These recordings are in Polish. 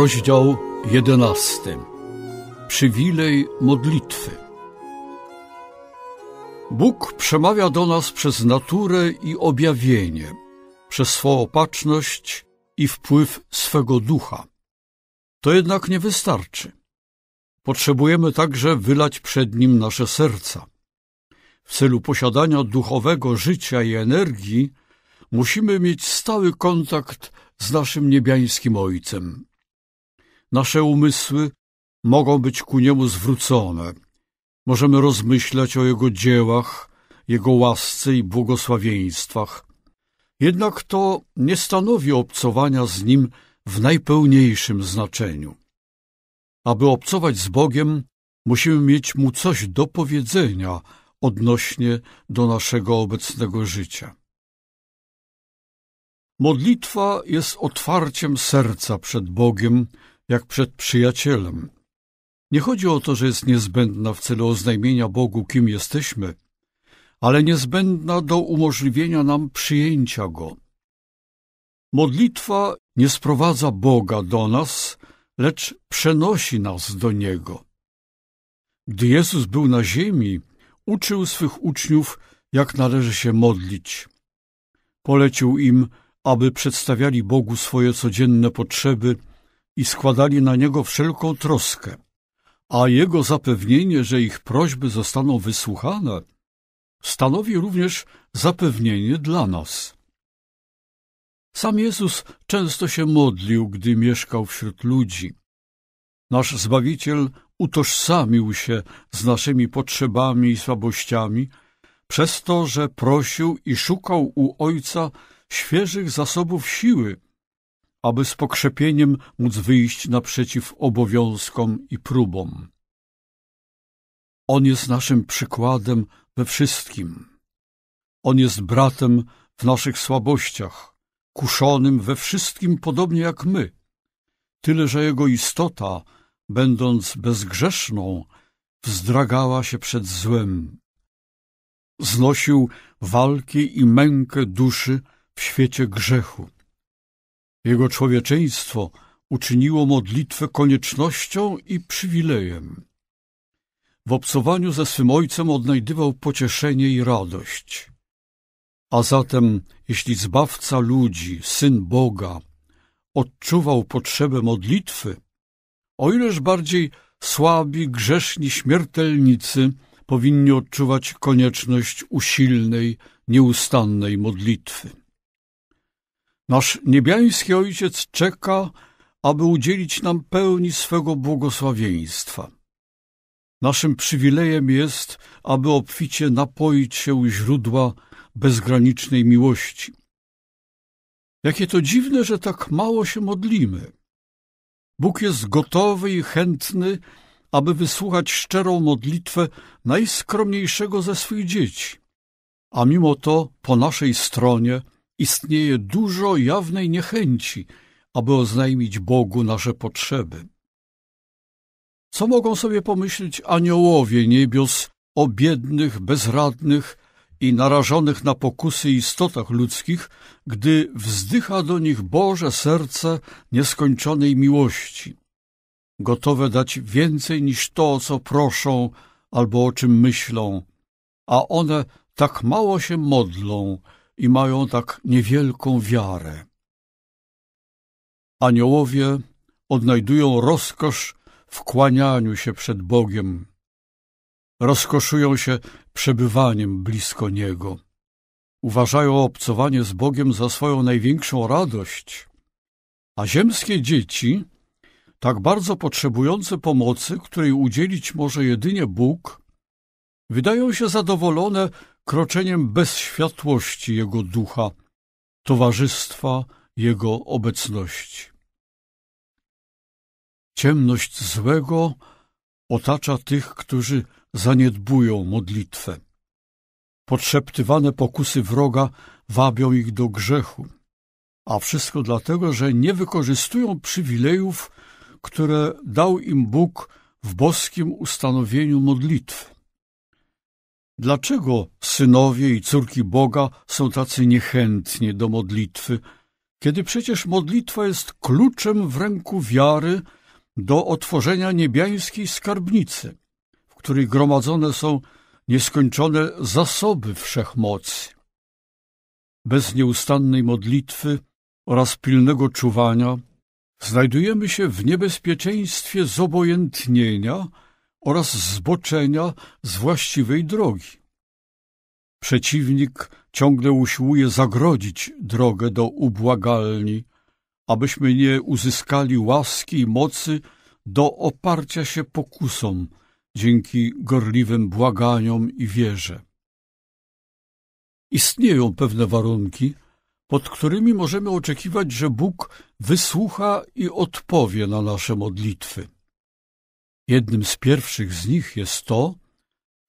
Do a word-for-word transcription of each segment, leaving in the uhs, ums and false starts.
Rozdział jedenasty. Przywilej modlitwy. Bóg przemawia do nas przez naturę i objawienie, przez swą opatrzność i wpływ swego ducha. To jednak nie wystarczy. Potrzebujemy także wylać przed Nim nasze serca. W celu posiadania duchowego życia i energii musimy mieć stały kontakt z naszym niebiańskim Ojcem. Nasze umysły mogą być ku Niemu zwrócone. Możemy rozmyślać o Jego dziełach, Jego łasce i błogosławieństwach. Jednak to nie stanowi obcowania z Nim w najpełniejszym znaczeniu. Aby obcować z Bogiem, musimy mieć Mu coś do powiedzenia odnośnie do naszego obecnego życia. Modlitwa jest otwarciem serca przed Bogiem, jak przed przyjacielem. Nie chodzi o to, że jest niezbędna w celu oznajmienia Bogu, kim jesteśmy, ale niezbędna do umożliwienia nam przyjęcia Go. Modlitwa nie sprowadza Boga do nas, lecz przenosi nas do Niego. Gdy Jezus był na ziemi, uczył swych uczniów, jak należy się modlić. Polecił im, aby przedstawiali Bogu swoje codzienne potrzeby i składali na Niego wszelką troskę, a Jego zapewnienie, że ich prośby zostaną wysłuchane, stanowi również zapewnienie dla nas. Sam Jezus często się modlił, gdy mieszkał wśród ludzi. Nasz Zbawiciel utożsamił się z naszymi potrzebami i słabościami, przez to, że prosił i szukał u Ojca świeżych zasobów siły, aby z pokrzepieniem móc wyjść naprzeciw obowiązkom i próbom. On jest naszym przykładem we wszystkim. On jest bratem w naszych słabościach, kuszonym we wszystkim podobnie jak my, tyle że Jego istota, będąc bezgrzeszną, wzdragała się przed złem. Znosił walki i mękę duszy w świecie grzechu. Jego człowieczeństwo uczyniło modlitwę koniecznością i przywilejem. W obcowaniu ze swym Ojcem odnajdywał pocieszenie i radość. A zatem, jeśli Zbawca ludzi, Syn Boga, odczuwał potrzebę modlitwy, o ileż bardziej słabi, grzeszni śmiertelnicy powinni odczuwać konieczność usilnej, nieustannej modlitwy. Nasz niebiański Ojciec czeka, aby udzielić nam pełni swego błogosławieństwa. Naszym przywilejem jest, aby obficie napoić się u źródła bezgranicznej miłości. Jakie to dziwne, że tak mało się modlimy. Bóg jest gotowy i chętny, aby wysłuchać szczerą modlitwę najskromniejszego ze swych dzieci. A mimo to po naszej stronie istnieje dużo jawnej niechęci, aby oznajmić Bogu nasze potrzeby. Co mogą sobie pomyśleć aniołowie niebios o biednych, bezradnych i narażonych na pokusy istotach ludzkich, gdy wzdycha do nich Boże serce nieskończonej miłości, gotowe dać więcej niż to, o co proszą albo o czym myślą, a one tak mało się modlą i mają tak niewielką wiarę. Aniołowie odnajdują rozkosz w kłanianiu się przed Bogiem. Rozkoszują się przebywaniem blisko Niego. Uważają obcowanie z Bogiem za swoją największą radość. A ziemskie dzieci, tak bardzo potrzebujące pomocy, której udzielić może jedynie Bóg, wydają się zadowolone kroczeniem bez światłości Jego ducha, towarzystwa Jego obecności. Ciemność złego otacza tych, którzy zaniedbują modlitwę. Podszeptywane pokusy wroga wabią ich do grzechu, a wszystko dlatego, że nie wykorzystują przywilejów, które dał im Bóg w boskim ustanowieniu modlitwy. Dlaczego synowie i córki Boga są tacy niechętni do modlitwy, kiedy przecież modlitwa jest kluczem w ręku wiary do otworzenia niebiańskiej skarbnicy, w której gromadzone są nieskończone zasoby wszechmocy. Bez nieustannej modlitwy oraz pilnego czuwania znajdujemy się w niebezpieczeństwie zobojętnienia oraz zboczenia z właściwej drogi. Przeciwnik ciągle usiłuje zagrodzić drogę do ubłagalni, abyśmy nie uzyskali łaski i mocy do oparcia się pokusom dzięki gorliwym błaganiom i wierze. Istnieją pewne warunki, pod którymi możemy oczekiwać, że Bóg wysłucha i odpowie na nasze modlitwy. Jednym z pierwszych z nich jest to,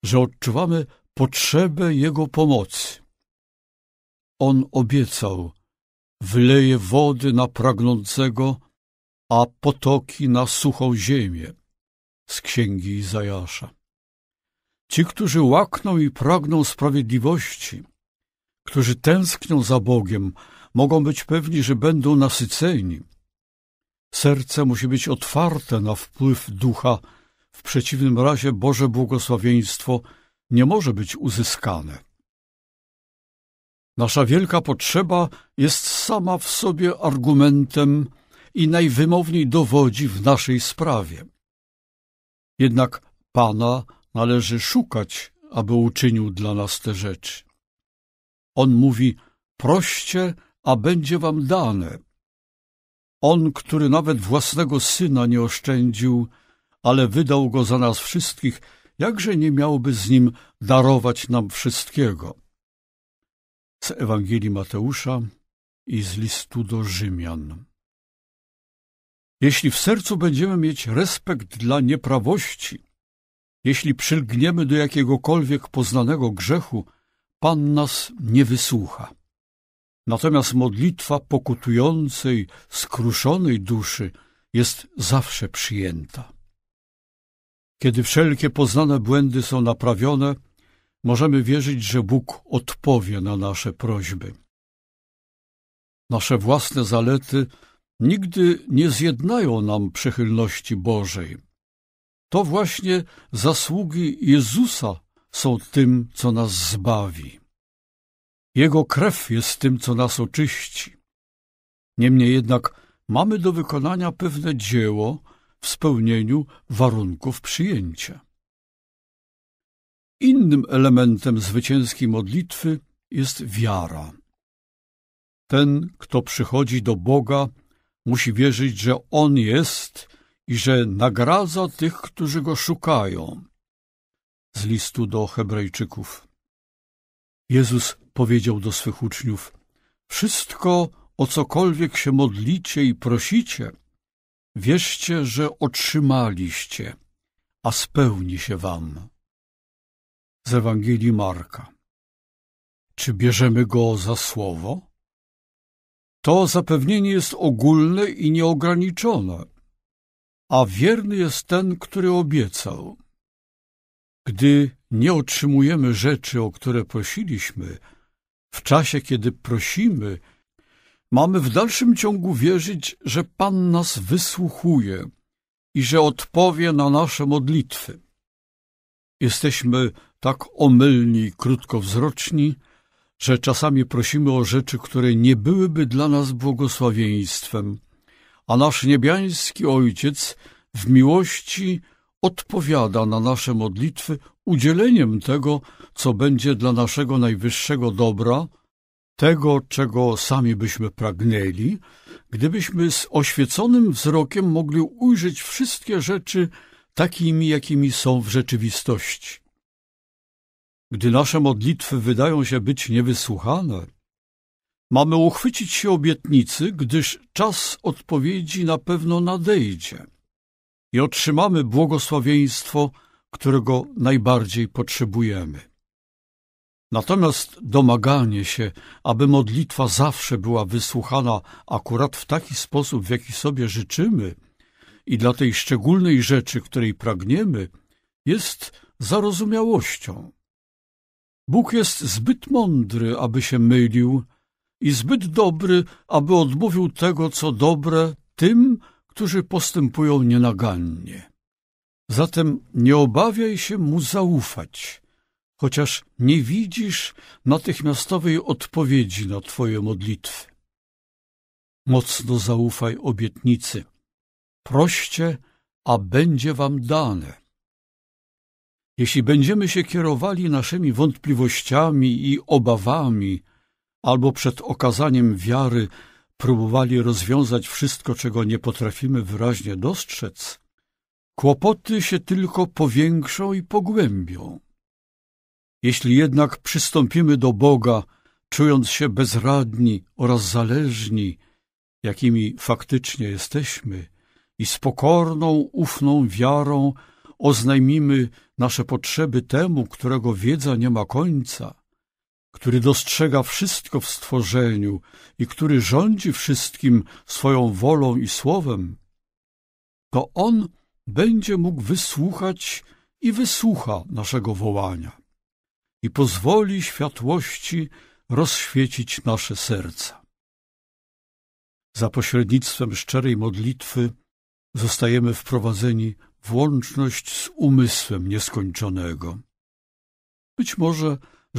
że odczuwamy potrzebę Jego pomocy. On obiecał: wyleje wody na pragnącego, a potoki na suchą ziemię, z Księgi Izajasza. Ci, którzy łakną i pragną sprawiedliwości, którzy tęsknią za Bogiem, mogą być pewni, że będą nasyceni. Serce musi być otwarte na wpływ ducha, w przeciwnym razie Boże błogosławieństwo nie może być uzyskane. Nasza wielka potrzeba jest sama w sobie argumentem i najwymowniej dowodzi w naszej sprawie. Jednak Pana należy szukać, aby uczynił dla nas te rzeczy. On mówi: proście, a będzie wam dane. On, który nawet własnego Syna nie oszczędził, ale wydał Go za nas wszystkich, jakże nie miałby z Nim darować nam wszystkiego? Z Ewangelii Mateusza i z listu do Rzymian. Jeśli w sercu będziemy mieć respekt dla nieprawości, jeśli przylgniemy do jakiegokolwiek poznanego grzechu, Pan nas nie wysłucha. Natomiast modlitwa pokutującej, skruszonej duszy jest zawsze przyjęta. Kiedy wszelkie poznane błędy są naprawione, możemy wierzyć, że Bóg odpowie na nasze prośby. Nasze własne zalety nigdy nie zjednają nam przychylności Bożej. To właśnie zasługi Jezusa są tym, co nas zbawi. Jego krew jest tym, co nas oczyści. Niemniej jednak mamy do wykonania pewne dzieło w spełnieniu warunków przyjęcia. Innym elementem zwycięskiej modlitwy jest wiara. Ten, kto przychodzi do Boga, musi wierzyć, że On jest i że nagradza tych, którzy Go szukają. Z listu do Hebrajczyków. Jezus powiedział do swych uczniów: wszystko, o cokolwiek się modlicie i prosicie, wierzcie, że otrzymaliście, a spełni się wam. Z Ewangelii Marka. Czy bierzemy Go za słowo? To zapewnienie jest ogólne i nieograniczone, a wierny jest ten, który obiecał. Gdy nie otrzymujemy rzeczy, o które prosiliśmy, w czasie, kiedy prosimy, mamy w dalszym ciągu wierzyć, że Pan nas wysłuchuje i że odpowie na nasze modlitwy. Jesteśmy tak omylni i krótkowzroczni, że czasami prosimy o rzeczy, które nie byłyby dla nas błogosławieństwem, a nasz niebiański Ojciec w miłości odpowiada na nasze modlitwy udzieleniem tego, co będzie dla naszego najwyższego dobra, tego, czego sami byśmy pragnęli, gdybyśmy z oświeconym wzrokiem mogli ujrzeć wszystkie rzeczy takimi, jakimi są w rzeczywistości. Gdy nasze modlitwy wydają się być niewysłuchane, mamy uchwycić się obietnicy, gdyż czas odpowiedzi na pewno nadejdzie i otrzymamy błogosławieństwo, którego najbardziej potrzebujemy. Natomiast domaganie się, aby modlitwa zawsze była wysłuchana akurat w taki sposób, w jaki sobie życzymy i dla tej szczególnej rzeczy, której pragniemy, jest zarozumiałością. Bóg jest zbyt mądry, aby się mylił i zbyt dobry, aby odmówił tego, co dobre, tym, którzy postępują nienagannie. Zatem nie obawiaj się mu zaufać, chociaż nie widzisz natychmiastowej odpowiedzi na twoje modlitwy. Mocno zaufaj obietnicy. Proście, a będzie wam dane. Jeśli będziemy się kierowali naszymi wątpliwościami i obawami, albo przed okazaniem wiary próbowali rozwiązać wszystko, czego nie potrafimy wyraźnie dostrzec, kłopoty się tylko powiększą i pogłębią. Jeśli jednak przystąpimy do Boga, czując się bezradni oraz zależni, jakimi faktycznie jesteśmy, i z pokorną, ufną wiarą oznajmimy nasze potrzeby temu, którego wiedza nie ma końca, który dostrzega wszystko w stworzeniu i który rządzi wszystkim swoją wolą i słowem, to On będzie mógł wysłuchać i wysłucha naszego wołania i pozwoli światłości rozświecić nasze serca. Za pośrednictwem szczerej modlitwy zostajemy wprowadzeni w łączność z umysłem nieskończonego. Być może,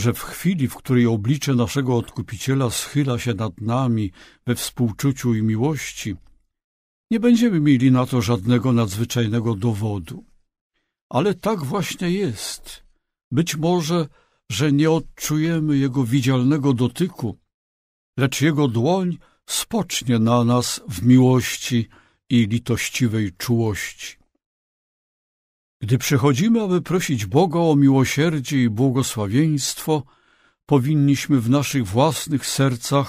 że w chwili, w której oblicze naszego Odkupiciela schyla się nad nami we współczuciu i miłości, nie będziemy mieli na to żadnego nadzwyczajnego dowodu. Ale tak właśnie jest. Być może, że nie odczujemy Jego widzialnego dotyku, lecz Jego dłoń spocznie na nas w miłości i litościwej czułości. Gdy przychodzimy, aby prosić Boga o miłosierdzie i błogosławieństwo, powinniśmy w naszych własnych sercach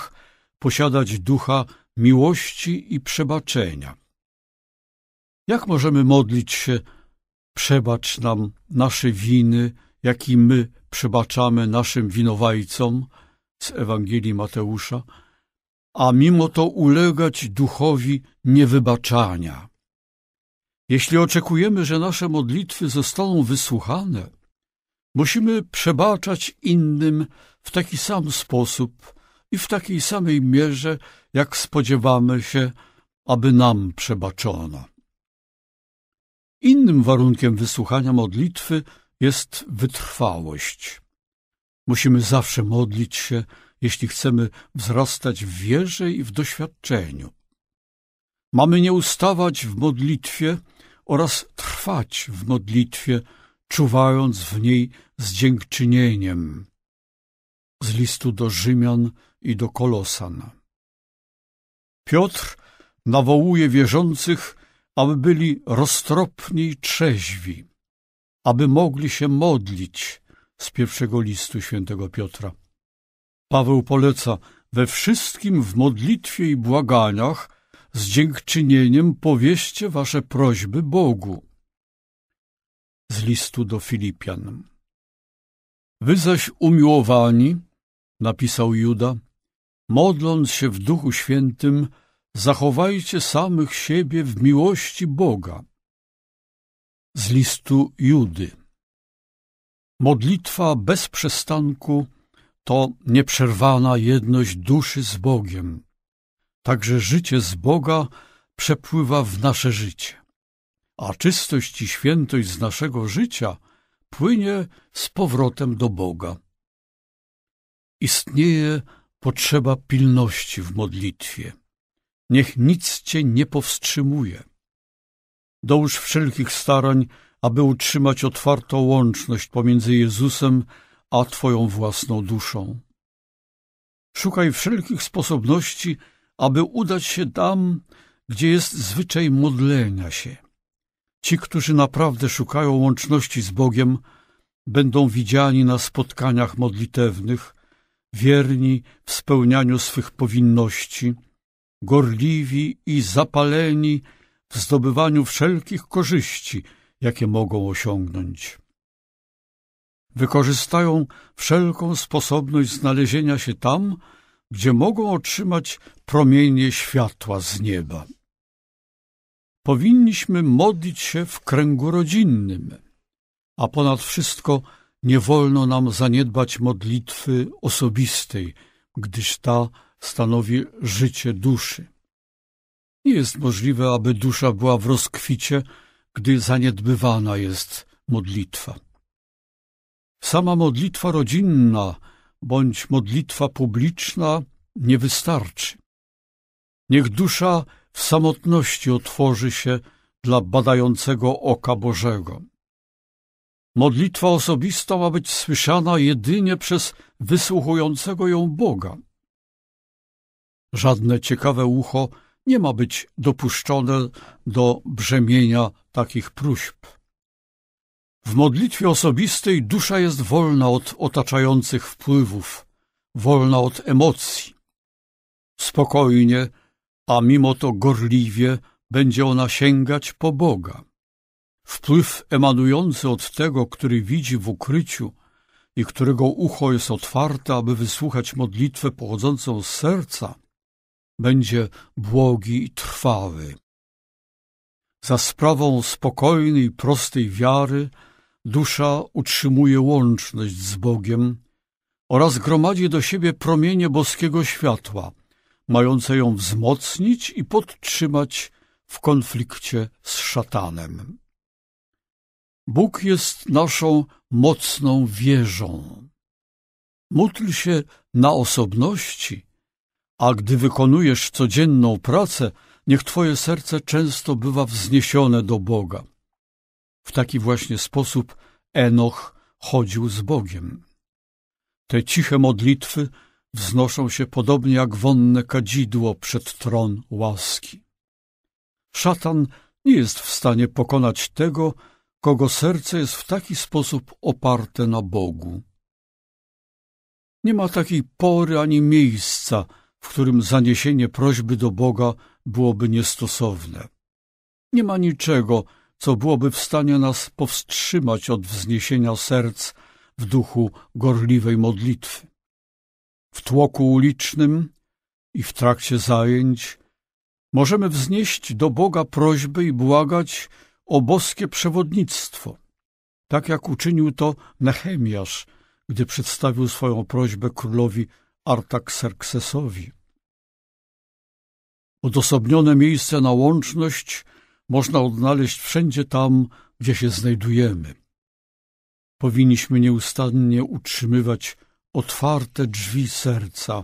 posiadać ducha miłości i przebaczenia. Jak możemy modlić się: przebacz nam nasze winy, jak i my przebaczamy naszym winowajcom, z Ewangelii Mateusza, a mimo to ulegać duchowi niewybaczania? Jeśli oczekujemy, że nasze modlitwy zostaną wysłuchane, musimy przebaczać innym w taki sam sposób i w takiej samej mierze, jak spodziewamy się, aby nam przebaczono. Innym warunkiem wysłuchania modlitwy jest wytrwałość. Musimy zawsze modlić się, jeśli chcemy wzrastać w wierze i w doświadczeniu. Mamy nie ustawać w modlitwie oraz trwać w modlitwie, czuwając w niej z dziękczynieniem. Z listu do Rzymian i do Kolosan. Piotr nawołuje wierzących, aby byli roztropni i trzeźwi, aby mogli się modlić, z pierwszego listu świętego Piotra. Paweł poleca: we wszystkim w modlitwie i błaganiach z dziękczynieniem powieście wasze prośby Bogu. Z listu do Filipian. Wy zaś umiłowani, napisał Juda, modląc się w Duchu Świętym, zachowajcie samych siebie w miłości Boga. Z listu Judy. Modlitwa bez przestanku to nieprzerwana jedność duszy z Bogiem. Także życie z Boga przepływa w nasze życie, a czystość i świętość z naszego życia płynie z powrotem do Boga. Istnieje potrzeba pilności w modlitwie. Niech nic cię nie powstrzymuje. Dołóż wszelkich starań, aby utrzymać otwartą łączność pomiędzy Jezusem a twoją własną duszą. Szukaj wszelkich sposobności, aby udać się tam, gdzie jest zwyczaj modlenia się. Ci, którzy naprawdę szukają łączności z Bogiem, będą widziani na spotkaniach modlitewnych, wierni w spełnianiu swych powinności, gorliwi i zapaleni w zdobywaniu wszelkich korzyści, jakie mogą osiągnąć. Wykorzystają wszelką sposobność znalezienia się tam, gdzie mogą otrzymać promienie światła z nieba. Powinniśmy modlić się w kręgu rodzinnym, a ponad wszystko nie wolno nam zaniedbać modlitwy osobistej, gdyż ta stanowi życie duszy. Nie jest możliwe, aby dusza była w rozkwicie, gdy zaniedbywana jest modlitwa. Sama modlitwa rodzinna bądź modlitwa publiczna nie wystarczy. Niech dusza w samotności otworzy się dla badającego oka Bożego. Modlitwa osobista ma być słyszana jedynie przez wysłuchującego ją Boga. Żadne ciekawe ucho nie ma być dopuszczone do brzemienia takich próśb. W modlitwie osobistej dusza jest wolna od otaczających wpływów, wolna od emocji. Spokojnie, a mimo to gorliwie będzie ona sięgać po Boga. Wpływ emanujący od tego, który widzi w ukryciu i którego ucho jest otwarte, aby wysłuchać modlitwę pochodzącą z serca, będzie błogi i trwały. Za sprawą spokojnej, prostej wiary dusza utrzymuje łączność z Bogiem oraz gromadzi do siebie promienie boskiego światła, mające ją wzmocnić i podtrzymać w konflikcie z szatanem. Bóg jest naszą mocną wieżą. Módl się na osobności, a gdy wykonujesz codzienną pracę, niech twoje serce często bywa wzniesione do Boga. W taki właśnie sposób Enoch chodził z Bogiem. Te ciche modlitwy wznoszą się podobnie jak wonne kadzidło przed tron łaski. Szatan nie jest w stanie pokonać tego, kogo serce jest w taki sposób oparte na Bogu. Nie ma takiej pory ani miejsca, w którym zaniesienie prośby do Boga byłoby niestosowne. Nie ma niczego, co byłoby w stanie nas powstrzymać od wzniesienia serc w duchu gorliwej modlitwy. W tłoku ulicznym i w trakcie zajęć możemy wznieść do Boga prośby i błagać o boskie przewodnictwo, tak jak uczynił to Nehemiasz, gdy przedstawił swoją prośbę królowi Artakserksesowi. Odosobnione miejsce na łączność można odnaleźć wszędzie tam, gdzie się znajdujemy. Powinniśmy nieustannie utrzymywać otwarte drzwi serca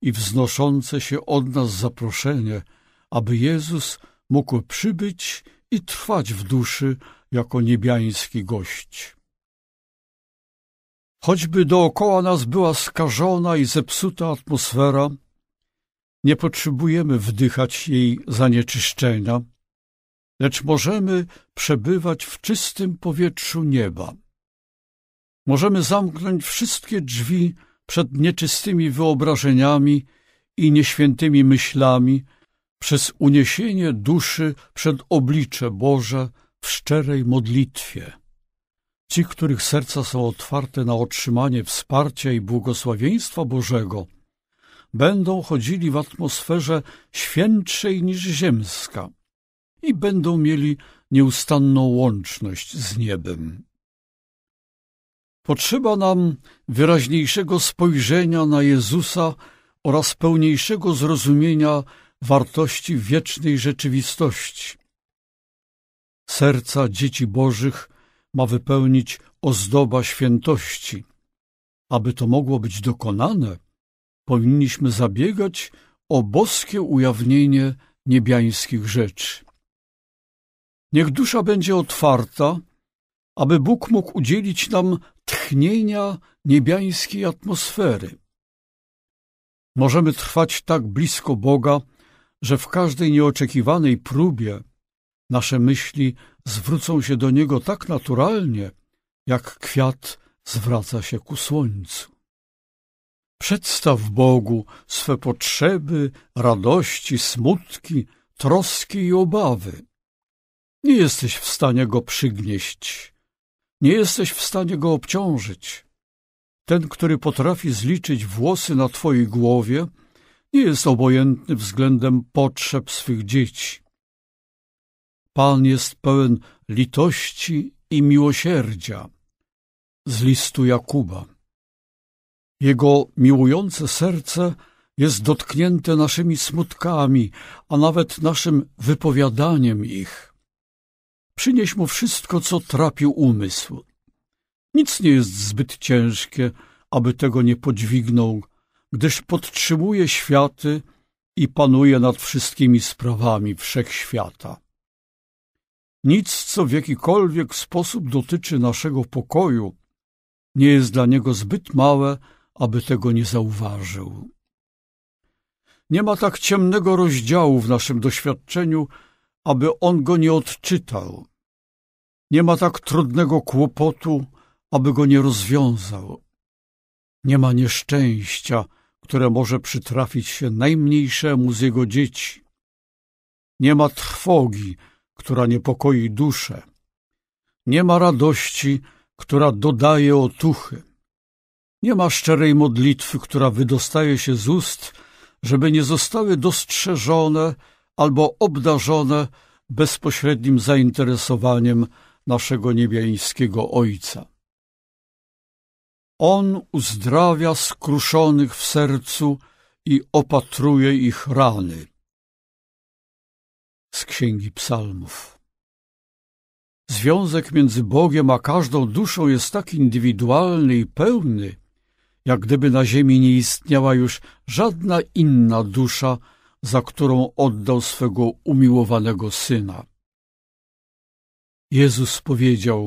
i wznoszące się od nas zaproszenie, aby Jezus mógł przybyć i trwać w duszy jako niebiański gość. Choćby dookoła nas była skażona i zepsuta atmosfera, nie potrzebujemy wdychać jej zanieczyszczenia, lecz możemy przebywać w czystym powietrzu nieba. Możemy zamknąć wszystkie drzwi przed nieczystymi wyobrażeniami i nieświętymi myślami przez uniesienie duszy przed oblicze Boże w szczerej modlitwie. Ci, których serca są otwarte na otrzymanie wsparcia i błogosławieństwa Bożego, będą chodzili w atmosferze świętszej niż ziemska i będą mieli nieustanną łączność z niebem. Potrzeba nam wyraźniejszego spojrzenia na Jezusa oraz pełniejszego zrozumienia wartości wiecznej rzeczywistości. Serca dzieci Bożych ma wypełnić ozdoba świętości. Aby to mogło być dokonane, powinniśmy zabiegać o boskie ujawnienie niebiańskich rzeczy. Niech dusza będzie otwarta, aby Bóg mógł udzielić nam tchnienia niebiańskiej atmosfery. Możemy trwać tak blisko Boga, że w każdej nieoczekiwanej próbie nasze myśli zwrócą się do Niego tak naturalnie, jak kwiat zwraca się ku słońcu. Przedstaw Bogu swe potrzeby, radości, smutki, troski i obawy. Nie jesteś w stanie Go przygnieść, nie jesteś w stanie Go obciążyć. Ten, który potrafi zliczyć włosy na twojej głowie, nie jest obojętny względem potrzeb swych dzieci. Pan jest pełen litości i miłosierdzia. Z listu Jakuba. Jego miłujące serce jest dotknięte naszymi smutkami, a nawet naszym wypowiadaniem ich. Przynieś mu wszystko, co trapił umysł. Nic nie jest zbyt ciężkie, aby tego nie podźwignął, gdyż podtrzymuje światy i panuje nad wszystkimi sprawami wszechświata. Nic, co w jakikolwiek sposób dotyczy naszego pokoju, nie jest dla niego zbyt małe, aby tego nie zauważył. Nie ma tak ciemnego rozdziału w naszym doświadczeniu, aby on go nie odczytał. Nie ma tak trudnego kłopotu, aby go nie rozwiązał. Nie ma nieszczęścia, które może przytrafić się najmniejszemu z jego dzieci. Nie ma trwogi, która niepokoi duszę. Nie ma radości, która dodaje otuchy. Nie ma szczerej modlitwy, która wydostaje się z ust, żeby nie zostały dostrzeżone albo obdarzone bezpośrednim zainteresowaniem naszego niebiańskiego Ojca. On uzdrawia skruszonych w sercu i opatruje ich rany. Z Księgi Psalmów. Związek między Bogiem a każdą duszą jest tak indywidualny i pełny, jak gdyby na ziemi nie istniała już żadna inna dusza, za którą oddał swego umiłowanego Syna. Jezus powiedział: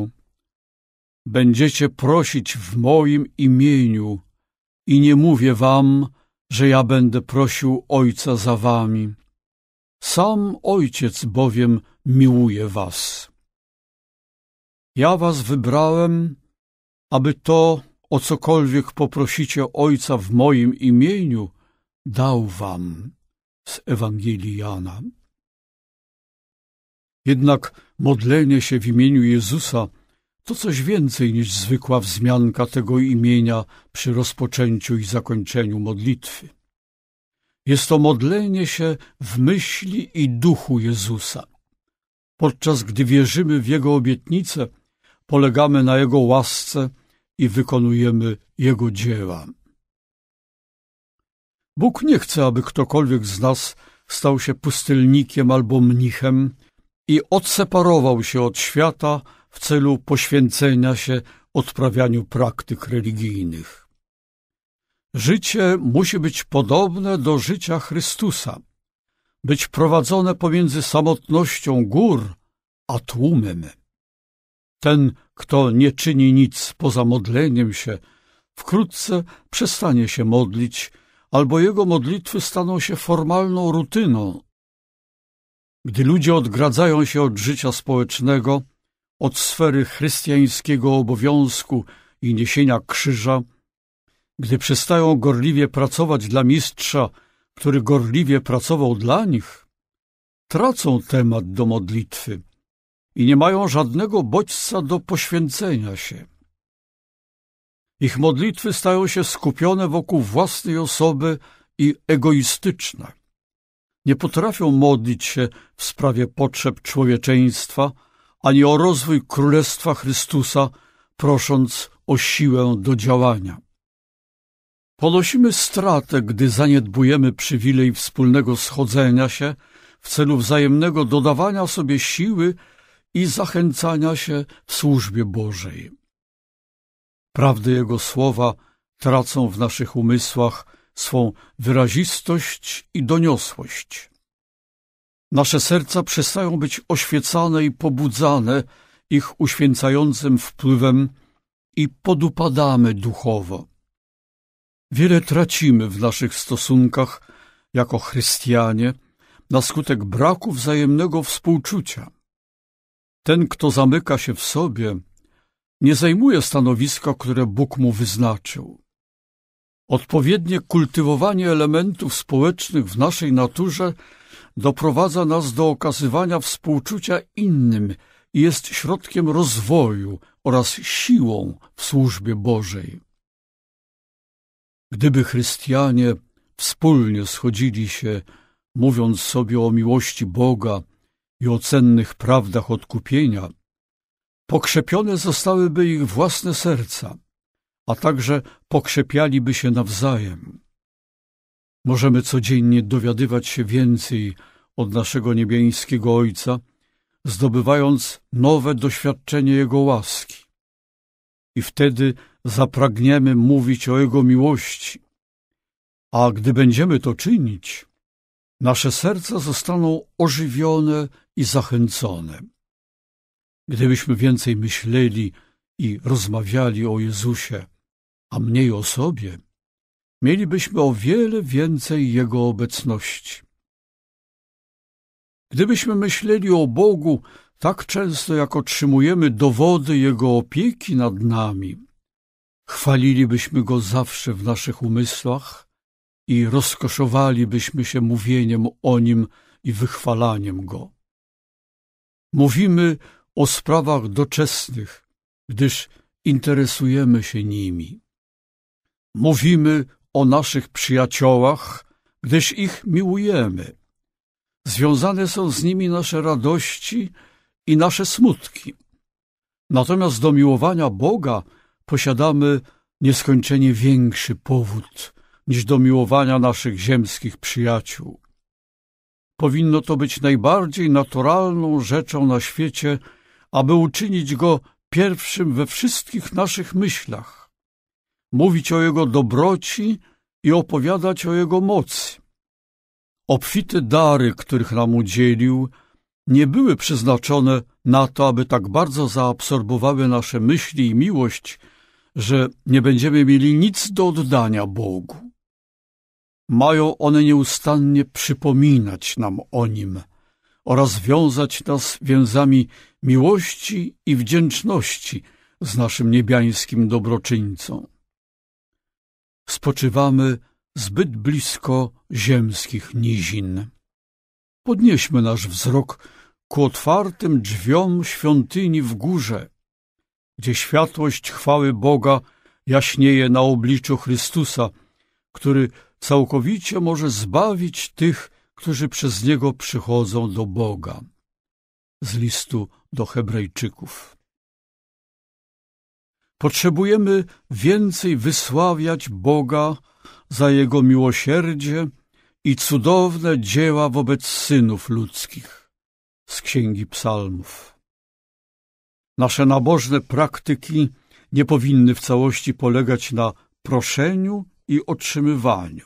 będziecie prosić w moim imieniu i nie mówię wam, że ja będę prosił Ojca za wami. Sam Ojciec bowiem miłuje was. Ja was wybrałem, aby to, o cokolwiek poprosicie Ojca w moim imieniu, dał wam. Z Ewangelii Jana. Jednak modlenie się w imieniu Jezusa to coś więcej niż zwykła wzmianka tego imienia przy rozpoczęciu i zakończeniu modlitwy. Jest to modlenie się w myśli i duchu Jezusa. Podczas gdy wierzymy w Jego obietnice, polegamy na Jego łasce i wykonujemy Jego dzieła. Bóg nie chce, aby ktokolwiek z nas stał się pustelnikiem albo mnichem i odseparował się od świata w celu poświęcenia się odprawianiu praktyk religijnych. Życie musi być podobne do życia Chrystusa, być prowadzone pomiędzy samotnością gór a tłumem. Ten, kto nie czyni nic poza modleniem się, wkrótce przestanie się modlić, albo jego modlitwy staną się formalną rutyną. Gdy ludzie odgradzają się od życia społecznego, od sfery chrześcijańskiego obowiązku i niesienia krzyża, gdy przestają gorliwie pracować dla mistrza, który gorliwie pracował dla nich, tracą temat do modlitwy i nie mają żadnego bodźca do poświęcenia się. Ich modlitwy stają się skupione wokół własnej osoby i egoistyczne. Nie potrafią modlić się w sprawie potrzeb człowieczeństwa, ani o rozwój Królestwa Chrystusa, prosząc o siłę do działania. Ponosimy stratę, gdy zaniedbujemy przywilej wspólnego schodzenia się w celu wzajemnego dodawania sobie siły i zachęcania się w służbie Bożej. Prawdy Jego słowa tracą w naszych umysłach swą wyrazistość i doniosłość. Nasze serca przestają być oświecane i pobudzane ich uświęcającym wpływem i podupadamy duchowo. Wiele tracimy w naszych stosunkach jako chrześcijanie na skutek braku wzajemnego współczucia. Ten, kto zamyka się w sobie, nie zajmuje stanowiska, które Bóg mu wyznaczył. Odpowiednie kultywowanie elementów społecznych w naszej naturze doprowadza nas do okazywania współczucia innym i jest środkiem rozwoju oraz siłą w służbie Bożej. Gdyby chrześcijanie wspólnie schodzili się, mówiąc sobie o miłości Boga i o cennych prawdach odkupienia, pokrzepione zostałyby ich własne serca, a także pokrzepialiby się nawzajem. Możemy codziennie dowiadywać się więcej od naszego niebiańskiego Ojca, zdobywając nowe doświadczenie Jego łaski. I wtedy zapragniemy mówić o Jego miłości. A gdy będziemy to czynić, nasze serca zostaną ożywione i zachęcone. Gdybyśmy więcej myśleli i rozmawiali o Jezusie, a mniej o sobie, mielibyśmy o wiele więcej Jego obecności. Gdybyśmy myśleli o Bogu tak często, jak otrzymujemy dowody Jego opieki nad nami, chwalilibyśmy Go zawsze w naszych umysłach i rozkoszowalibyśmy się mówieniem o Nim i wychwalaniem Go. Mówimy o sprawach doczesnych, gdyż interesujemy się nimi. Mówimy o naszych przyjaciołach, gdyż ich miłujemy. Związane są z nimi nasze radości i nasze smutki. Natomiast do miłowania Boga posiadamy nieskończenie większy powód niż do miłowania naszych ziemskich przyjaciół. Powinno to być najbardziej naturalną rzeczą na świecie, aby uczynić Go pierwszym we wszystkich naszych myślach, mówić o Jego dobroci i opowiadać o Jego mocy. Obfite dary, których nam udzielił, nie były przeznaczone na to, aby tak bardzo zaabsorbowały nasze myśli i miłość, że nie będziemy mieli nic do oddania Bogu. Mają one nieustannie przypominać nam o Nim oraz wiązać nas więzami miłości i wdzięczności z naszym niebiańskim dobroczyńcą. Spoczywamy zbyt blisko ziemskich nizin. Podnieśmy nasz wzrok ku otwartym drzwiom świątyni w górze, gdzie światłość chwały Boga jaśnieje na obliczu Chrystusa, który całkowicie może zbawić tych, którzy przez Niego przychodzą do Boga. Z listu do Hebrajczyków. Potrzebujemy więcej wysławiać Boga za Jego miłosierdzie i cudowne dzieła wobec synów ludzkich. Z Księgi Psalmów. Nasze nabożne praktyki nie powinny w całości polegać na proszeniu i otrzymywaniu.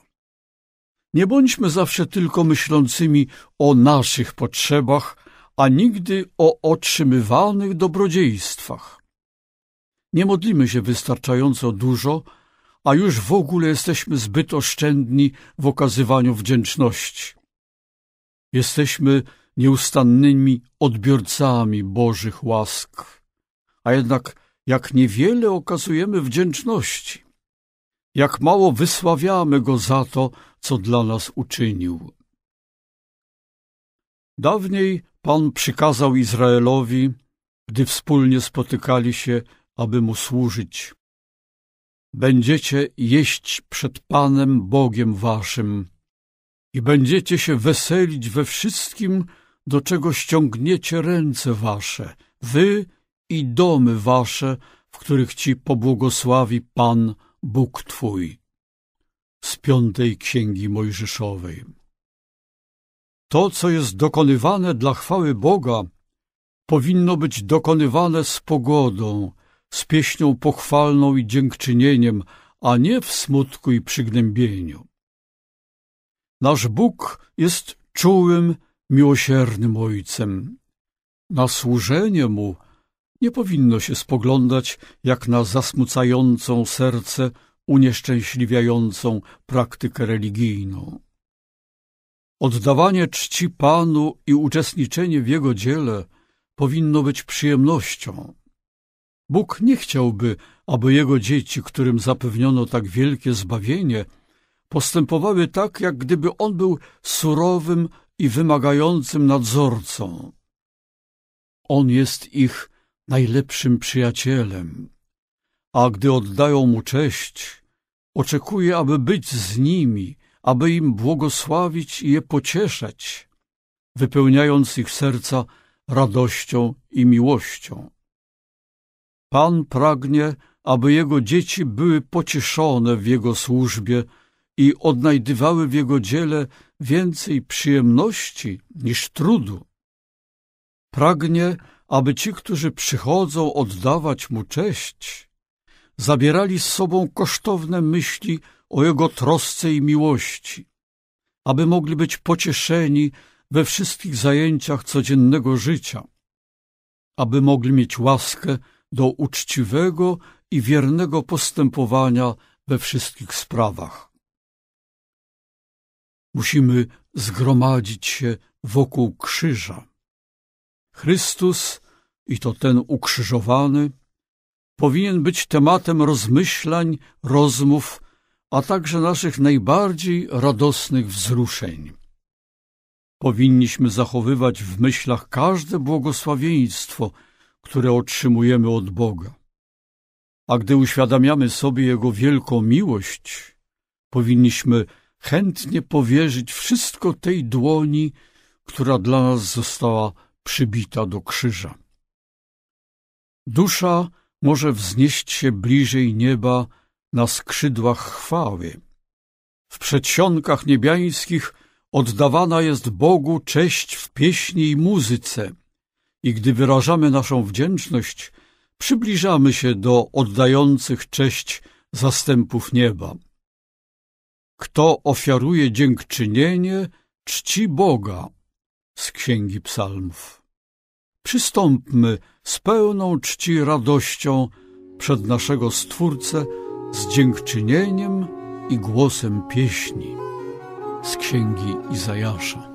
Nie bądźmy zawsze tylko myślącymi o naszych potrzebach, a nigdy o otrzymywanych dobrodziejstwach. Nie modlimy się wystarczająco dużo, a już w ogóle jesteśmy zbyt oszczędni w okazywaniu wdzięczności. Jesteśmy nieustannymi odbiorcami Bożych łask, a jednak jak niewiele okazujemy wdzięczności, jak mało wysławiamy Go za to, co dla nas uczynił. Dawniej Pan przykazał Izraelowi, gdy wspólnie spotykali się, aby Mu służyć: będziecie jeść przed Panem Bogiem waszym i będziecie się weselić we wszystkim, do czego ściągniecie ręce wasze, wy i domy wasze, w których ci pobłogosławi Pan Bóg Twój. Z piątej Księgi Mojżeszowej. To, co jest dokonywane dla chwały Boga, powinno być dokonywane z pogodą, z pieśnią pochwalną i dziękczynieniem, a nie w smutku i przygnębieniu. Nasz Bóg jest czułym, miłosiernym Ojcem. Na służenie Mu nie powinno się spoglądać jak na zasmucającą serce, unieszczęśliwiającą praktykę religijną. Oddawanie czci Panu i uczestniczenie w Jego dziele powinno być przyjemnością. Bóg nie chciałby, aby Jego dzieci, którym zapewniono tak wielkie zbawienie, postępowały tak, jak gdyby On był surowym i wymagającym nadzorcą. On jest ich najlepszym przyjacielem, a gdy oddają Mu cześć, oczekuje, aby być z nimi, aby im błogosławić i je pocieszać, wypełniając ich serca radością i miłością. Pan pragnie, aby Jego dzieci były pocieszone w Jego służbie i odnajdywały w jego dziele więcej przyjemności niż trudu. Pragnie, aby ci, którzy przychodzą oddawać mu cześć, zabierali z sobą kosztowne myśli o jego trosce i miłości, aby mogli być pocieszeni we wszystkich zajęciach codziennego życia, aby mogli mieć łaskę do uczciwego i wiernego postępowania we wszystkich sprawach. Musimy zgromadzić się wokół krzyża. Chrystus, i to ten ukrzyżowany, powinien być tematem rozmyślań, rozmów, a także naszych najbardziej radosnych wzruszeń. Powinniśmy zachowywać w myślach każde błogosławieństwo, które otrzymujemy od Boga. A gdy uświadamiamy sobie Jego wielką miłość, powinniśmy chętnie powierzyć wszystko tej dłoni, która dla nas została przybita do krzyża. Dusza może wznieść się bliżej nieba na skrzydłach chwały. W przedsionkach niebiańskich oddawana jest Bogu cześć w pieśni i muzyce i gdy wyrażamy naszą wdzięczność, przybliżamy się do oddających cześć zastępów nieba. Kto ofiaruje dziękczynienie, czci Boga. Z Księgi Psalmów. Przystąpmy z pełną czci radością przed naszego Stwórcę z dziękczynieniem i głosem pieśni. Z Księgi Izajasza.